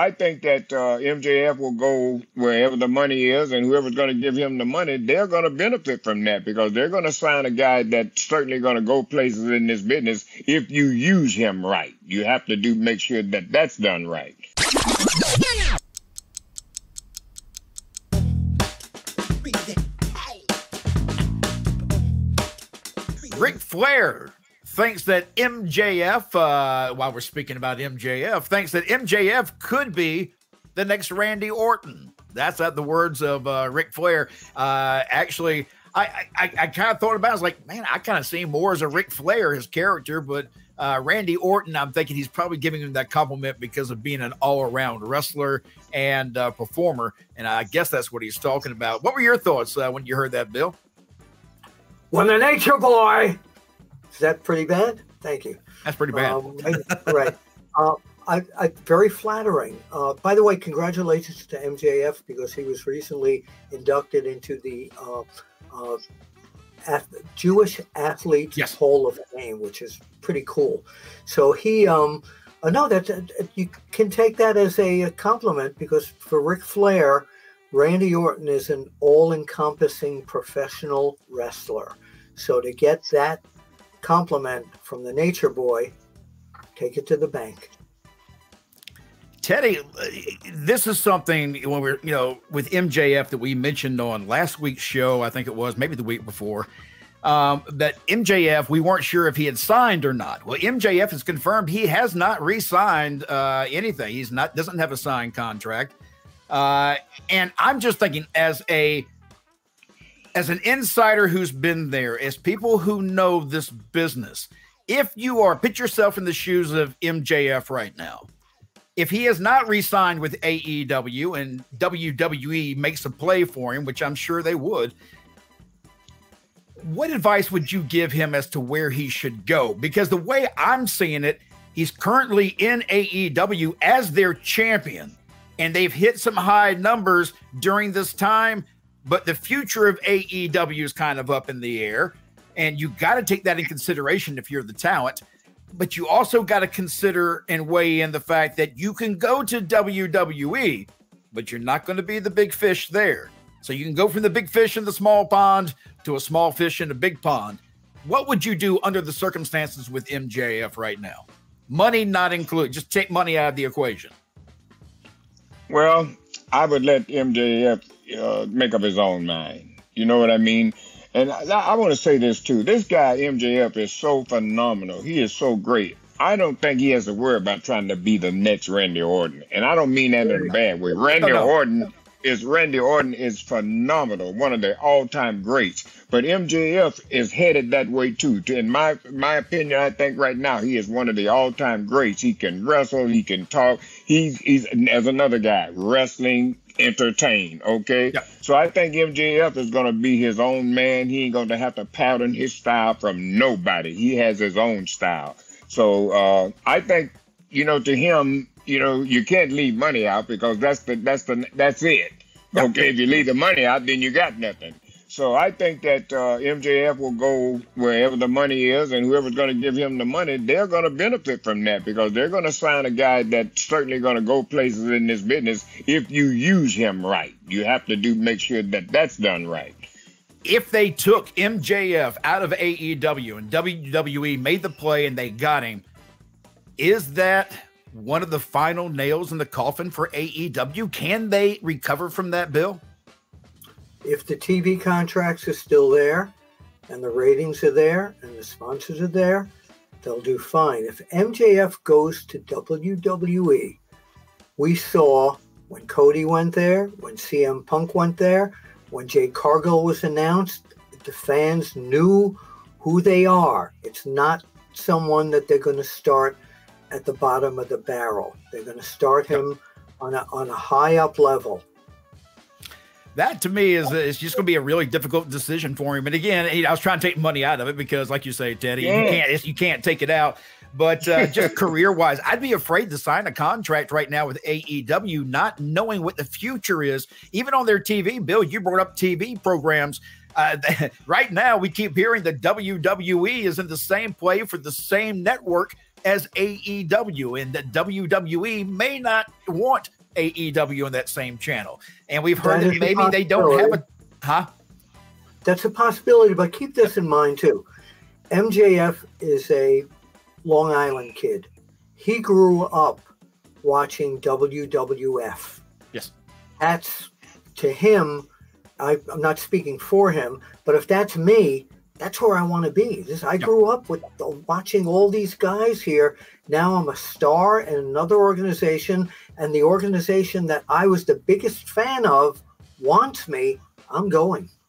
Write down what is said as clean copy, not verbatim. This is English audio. I think that MJF will go wherever the money is, and whoever's going to give him the money, they're going to benefit from that because they're going to sign a guy that's certainly going to go places in this business if you use him right. You have to make sure that that's done right. Ric Flair thinks that MJF, while we're speaking about MJF, thinks that MJF could be the next Randy Orton. That's the words of Ric Flair. Actually, I kind of thought about it. I was like, man, I kind of see more as a Ric Flair, his character, but Randy Orton, I'm thinking he's probably giving him that compliment because of being an all-around wrestler and performer, and I guess that's what he's talking about. What were your thoughts when you heard that, Bill? When the nature boy... Is that pretty bad? Thank you. That's pretty bad. Right. Very flattering. By the way, congratulations to MJF because he was recently inducted into the Jewish Athletes Hall of Fame, which is pretty cool. So he, no, that you can take that as a compliment because for Ric Flair, Randy Orton is an all-encompassing professional wrestler. So to get that compliment from the nature boy, take it to the bank. Teddy, this is something when we're, you know, with MJF that we mentioned on last week's show, I think it was maybe the week before, that MJF, we weren't sure if he had signed or not. Well, MJF has confirmed he has not re-signed anything. He's not, doesn't have a signed contract. And I'm just thinking as a, as an insider who's been there, as people who know this business, if you are, put yourself in the shoes of MJF right now. If he has not re-signed with AEW and WWE makes a play for him, which I'm sure they would, what advice would you give him as to where he should go? Because the way I'm seeing it, he's currently in AEW as their champion, and they've hit some high numbers during this time. But the future of AEW is kind of up in the air, and you got to take that in consideration if you're the talent. But you also got to consider and weigh in the fact that you can go to WWE, but you're not going to be the big fish there. So you can go from the big fish in the small pond to a small fish in a big pond. What would you do under the circumstances with MJF right now? Money not included. Just take money out of the equation. Well, I would let MJF make up his own mind. You know what I mean? And I want to say this too. This guy, MJF, is so phenomenal. He is so great. I don't think he has to worry about trying to be the next Randy Orton. And I don't mean that in a bad way. Randy Orton is phenomenal, one of the all-time greats. But MJF is headed that way too. In my opinion, I think right now he is one of the all-time greats. He can wrestle, he can talk. He's as another guy, wrestling, entertain, okay? Yeah. So I think MJF is going to be his own man. He ain't going to have to pattern his style from nobody. He has his own style. So I think, you know, to him, you know, you can't leave money out because that's it. Okay, if you leave the money out, then you got nothing. So I think that MJF will go wherever the money is, and whoever's going to give him the money, they're going to benefit from that because they're going to sign a guy that's certainly going to go places in this business if you use him right. You have to make sure that that's done right. If they took MJF out of AEW and WWE made the play and they got him, is that one of the final nails in the coffin for AEW? Can they recover from that, Bill? If the TV contracts are still there and the ratings are there and the sponsors are there, they'll do fine. If MJF goes to WWE, we saw when Cody went there, when CM Punk went there, when Jay Cargill was announced, the fans knew who they are. It's not someone that they're going to start at the bottom of the barrel. They're going to start him on a high up level. That, to me, is just going to be a really difficult decision for him. And again, I was trying to take money out of it because, like you say, Teddy, you can't take it out. But just career-wise, I'd be afraid to sign a contract right now with AEW, not knowing what the future is. Even on their TV, Bill, you brought up TV programs. Right now, we keep hearing that WWE is in the same play for the same network as AEW, and that WWE may not want AEW on that same channel. And we've heard that maybe they don't have a, That's a possibility, but keep this in mind too. MJF is a Long Island kid. He grew up watching WWF. Yes. That's, to him, I'm not speaking for him, but if that's me, that's where I want to be. I grew up with watching all these guys here. Now I'm a star in another organization, and the organization that I was the biggest fan of wants me. I'm going.